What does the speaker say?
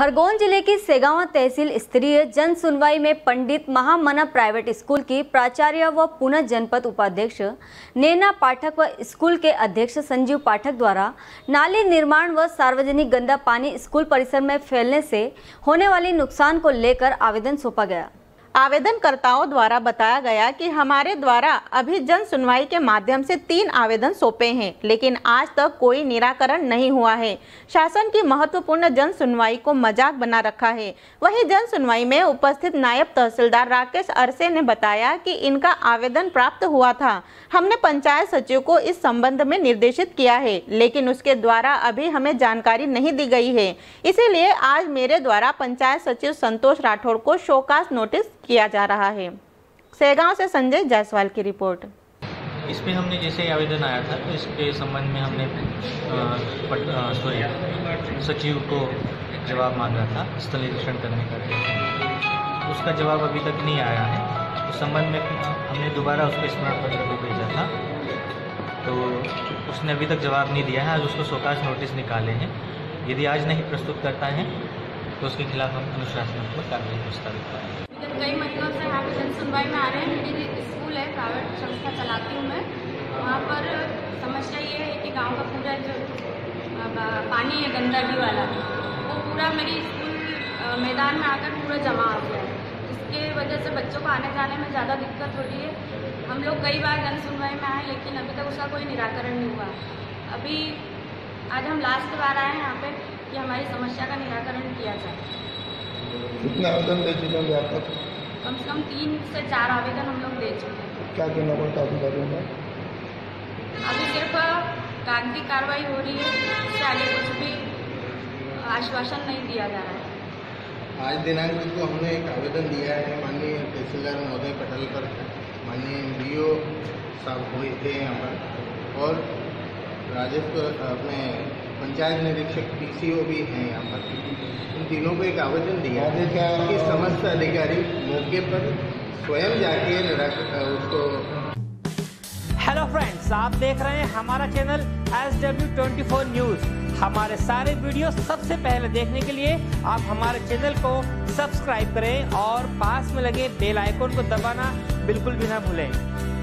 खरगोन जिले की सेगावा तहसील स्तरीय जन सुनवाई में पंडित महामना प्राइवेट स्कूल की प्राचार्य व पुनः जनपद उपाध्यक्ष नीना पाठक व स्कूल के अध्यक्ष संजीव पाठक द्वारा नाली निर्माण व सार्वजनिक गंदा पानी स्कूल परिसर में फैलने से होने वाले नुकसान को लेकर आवेदन सौंपा गया। आवेदनकर्ताओं द्वारा बताया गया कि हमारे द्वारा अभी जन सुनवाई के माध्यम से 3 आवेदन सौंपे हैं, लेकिन आज तक कोई निराकरण नहीं हुआ है। शासन की महत्वपूर्ण जन सुनवाई को मजाक बना रखा है। वहीं जन सुनवाई में उपस्थित नायब तहसीलदार राकेश अरसे ने बताया कि इनका आवेदन प्राप्त हुआ था। हमने पंचायत सचिव को इस संबंध में निर्देशित किया है, लेकिन उसके द्वारा अभी हमें जानकारी नहीं दी गई है। इसीलिए आज मेरे द्वारा पंचायत सचिव संतोष राठौड़ को शोकाज नोटिस किया जा रहा है। सेगांव से संजय जायसवाल की रिपोर्ट। इसमें हमने जैसे आवेदन आया था तो इसके संबंध में हमने सचिव को जवाब मांगा था स्थल निरीक्षण करने का, उसका जवाब अभी तक नहीं आया है। उस संबंध में हमने दोबारा उसको स्मरण पत्र भी भेजा था तो उसने अभी तक जवाब नहीं दिया है। आज उसको शोकाज नोटिस निकाले हैं। यदि आज नहीं प्रस्तुत करता है तो उसके खिलाफ हम अनुशासनात्मक कार्रवाई प्रस्तावित करेंगे। कई महीनों से यहाँ पे जन सुनवाई में आ रहे हैं। मेरी एक स्कूल है, प्राइवेट संस्था चलाती हूँ मैं। वहाँ पर समस्या ये है कि गांव का पूरा जो पानी है गंदगी वाला, वो पूरा मेरी स्कूल मैदान में आकर पूरा जमा हो गया है। इसके वजह से बच्चों को आने जाने में ज़्यादा दिक्कत हो रही है। हम लोग कई बार जन सुनवाई में आए, लेकिन अभी तक उसका कोई निराकरण नहीं हुआ। अभी आज हम लास्ट बार आए हैं यहाँ पर कि हमारी समस्या का निराकरण किया जाए। कितना आवेदन दे चुके हैं आप लोग? कम से कम 3 से 4 आवेदन हम लोग दे चुके हैं। क्या कहना पड़ता अधिकारियों में? अभी सिर्फ कागजी कार्रवाई हो रही है, इससे आगे कुछ भी आश्वासन नहीं दिया जा रहा है। आज दिनांक को हमने एक आवेदन दिया है माननीय तहसीलदार महोदय पटल पर, माननीय DO साहब हुए थे यहाँ पर, और राजेश अपने पंचायत निरीक्षक PCO भी हैं यहाँ पर। इन तीनों को एक आवेदन दिया है कि समस्त अधिकारी मौके पर स्वयं जाके उसको। हेलो फ्रेंड्स, आप देख रहे हैं हमारा चैनल SW 24 न्यूज। हमारे सारे वीडियो सबसे पहले देखने के लिए आप हमारे चैनल को सब्सक्राइब करें और पास में लगे बेल आइकन को दबाना बिल्कुल भी ना भूलें।